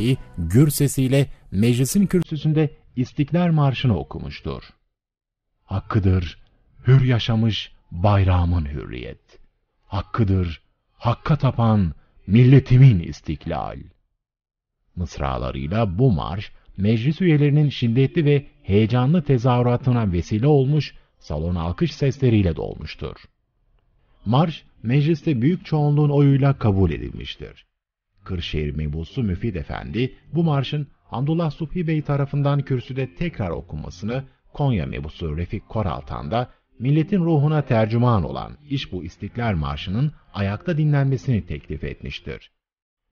Camii'yi gür sesiyle meclisin kürsüsünde İstiklal Marşı'nı okumuştur. Hakkıdır, hür yaşamış bayrağımın hürriyet. Hakkıdır, hakka tapan milletimin istiklal. Mısralarıyla bu marş, meclis üyelerinin şiddetli ve heyecanlı tezahüratına vesile olmuş, salon alkış sesleriyle dolmuştur. Marş, mecliste büyük çoğunluğun oyuyla kabul edilmiştir. Kırşehir mebusu Müfid Efendi, bu marşın Hamdullah Suphi Bey tarafından kürsüde tekrar okunmasını, Konya mebusu Refik Koraltan da, milletin ruhuna tercüman olan İş Bu İstiklal Marşı'nın ayakta dinlenmesini teklif etmiştir.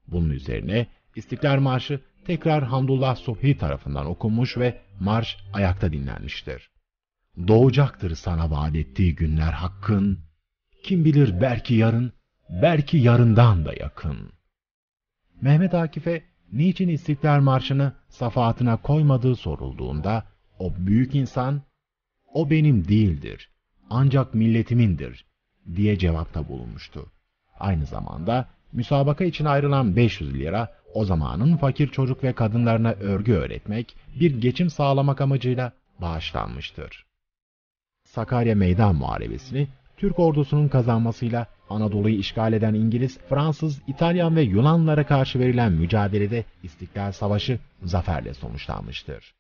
Bunun üzerine İstiklal Marşı tekrar Hamdullah Suphi tarafından okunmuş ve marş ayakta dinlenmiştir. Doğacaktır sana vaat ettiği günler hakkın, kim bilir belki yarın, belki yarından da yakın. Mehmet Akif'e niçin İstiklal Marşı'nı safahatına koymadığı sorulduğunda, o büyük insan, "O benim değildir, ancak milletimindir" diye cevapta bulunmuştu. Aynı zamanda müsabaka için ayrılan 500 lira, o zamanın fakir çocuk ve kadınlarına örgü öğretmek, bir geçim sağlamak amacıyla bağışlanmıştır. Sakarya Meydan Muharebesi'ni Türk ordusunun kazanmasıyla Anadolu'yu işgal eden İngiliz, Fransız, İtalyan ve Yunanlara karşı verilen mücadelede İstiklal Savaşı zaferle sonuçlanmıştır.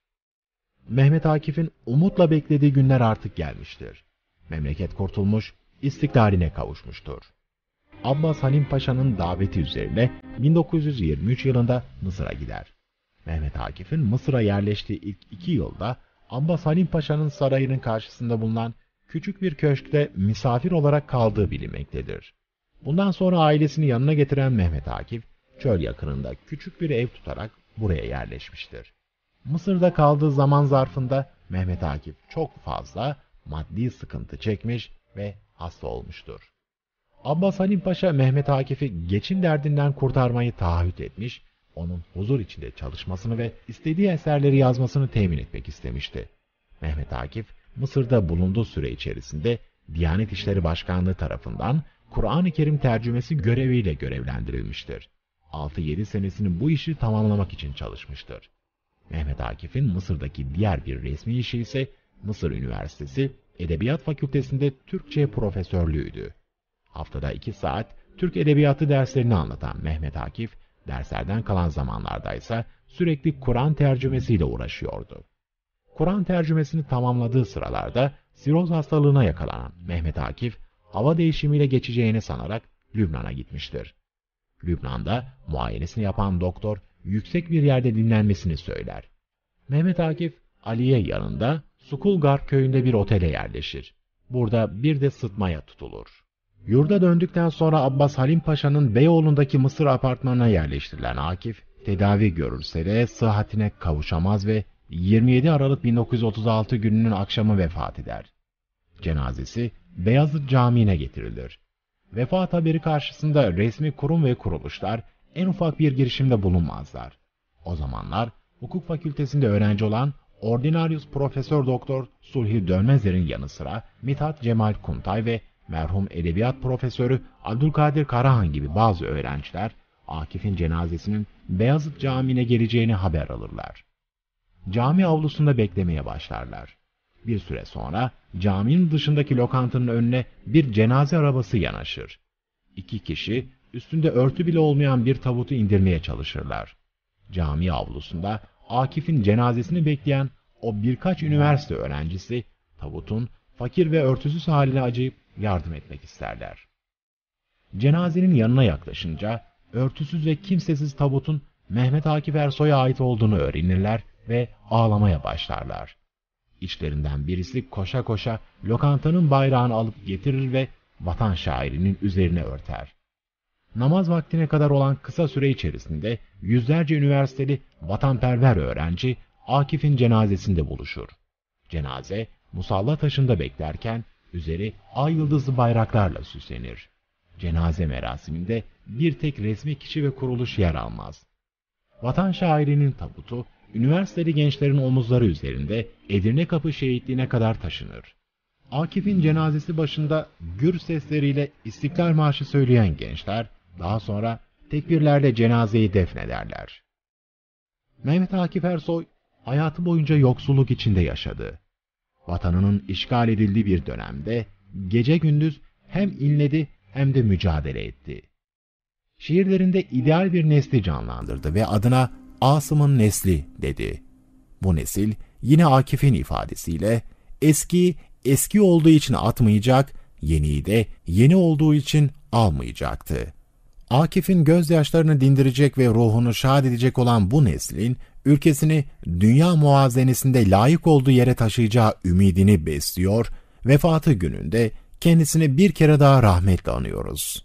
Mehmet Akif'in umutla beklediği günler artık gelmiştir. Memleket kurtulmuş, istiklaline kavuşmuştur. Abbas Halim Paşa'nın daveti üzerine 1923 yılında Mısır'a gider. Mehmet Akif'in Mısır'a yerleştiği ilk 2 yılda Abbas Halim Paşa'nın sarayının karşısında bulunan küçük bir köşkte misafir olarak kaldığı bilinmektedir. Bundan sonra ailesini yanına getiren Mehmet Akif, çöl yakınında küçük bir ev tutarak buraya yerleşmiştir. Mısır'da kaldığı zaman zarfında Mehmet Akif çok fazla maddi sıkıntı çekmiş ve hasta olmuştur. Abbas Halim Paşa Mehmet Akif'i geçim derdinden kurtarmayı taahhüt etmiş, onun huzur içinde çalışmasını ve istediği eserleri yazmasını temin etmek istemişti. Mehmet Akif, Mısır'da bulunduğu süre içerisinde Diyanet İşleri Başkanlığı tarafından Kur'an-ı Kerim tercümesi göreviyle görevlendirilmiştir. 6-7 senesini bu işi tamamlamak için çalışmıştır. Mehmet Akif'in Mısır'daki diğer bir resmi işi ise Mısır Üniversitesi Edebiyat Fakültesi'nde Türkçe profesörlüğüydü. Haftada 2 saat Türk Edebiyatı derslerini anlatan Mehmet Akif, derslerden kalan zamanlarda ise sürekli Kur'an tercümesiyle uğraşıyordu. Kur'an tercümesini tamamladığı sıralarda siroz hastalığına yakalanan Mehmet Akif, hava değişimiyle geçeceğini sanarak Lübnan'a gitmiştir. Lübnan'da muayenesini yapan doktor, yüksek bir yerde dinlenmesini söyler. Mehmet Akif, Aliye yanında Sukulgar köyünde bir otele yerleşir. Burada bir de sıtmaya tutulur. Yurda döndükten sonra Abbas Halim Paşa'nın Beyoğlu'ndaki Mısır apartmanına yerleştirilen Akif, tedavi görürse de sıhhatine kavuşamaz ve 27 Aralık 1936 gününün akşamı vefat eder. Cenazesi Beyazıt Camii'ne getirilir. Vefat haberi karşısında resmi kurum ve kuruluşlar en ufak bir girişimde bulunmazlar. O zamanlar hukuk fakültesinde öğrenci olan Ordinarius Profesör Doktor Sulhi Dönmezler'in yanı sıra Mithat Cemal Kuntay ve merhum edebiyat profesörü Abdülkadir Karahan gibi bazı öğrenciler Akif'in cenazesinin Beyazıt Camii'ne geleceğini haber alırlar. Cami avlusunda beklemeye başlarlar. Bir süre sonra caminin dışındaki lokantanın önüne bir cenaze arabası yanaşır. 2 kişi üstünde örtü bile olmayan bir tabutu indirmeye çalışırlar. Cami avlusunda Akif'in cenazesini bekleyen o birkaç üniversite öğrencisi tabutun fakir ve örtüsüz haline acıyıp yardım etmek isterler. Cenazenin yanına yaklaşınca örtüsüz ve kimsesiz tabutun Mehmet Akif Ersoy'a ait olduğunu öğrenirler ve ağlamaya başlarlar. İçlerinden birisi koşa koşa lokantanın bayrağını alıp getirir ve vatan şairinin üzerine örter. Namaz vaktine kadar olan kısa süre içerisinde yüzlerce üniversiteli vatanperver öğrenci Akif'in cenazesinde buluşur. Cenaze musalla taşında beklerken üzeri ay yıldızlı bayraklarla süslenir. Cenaze merasiminde bir tek resmi kişi ve kuruluş yer almaz. Vatan şairinin tabutu üniversiteli gençlerin omuzları üzerinde Edirnekapı şehitliğine kadar taşınır. Akif'in cenazesi başında gür sesleriyle İstiklal Marşı söyleyen gençler daha sonra tekbirlerle cenazeyi defnederler. Mehmet Akif Ersoy hayatı boyunca yoksulluk içinde yaşadı. Vatanının işgal edildiği bir dönemde gece gündüz hem inledi hem de mücadele etti. Şiirlerinde ideal bir nesli canlandırdı ve adına Asım'ın nesli dedi. Bu nesil yine Akif'in ifadesiyle eski olduğu için atmayacak, yeniyi de yeni olduğu için almayacaktı. Akif'in gözyaşlarını dindirecek ve ruhunu şad edecek olan bu neslin ülkesini dünya muazenesinde layık olduğu yere taşıyacağı ümidini besliyor, vefatı gününde kendisini bir kere daha rahmetle anıyoruz.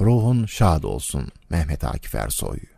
Ruhun şad olsun Mehmet Akif Ersoy.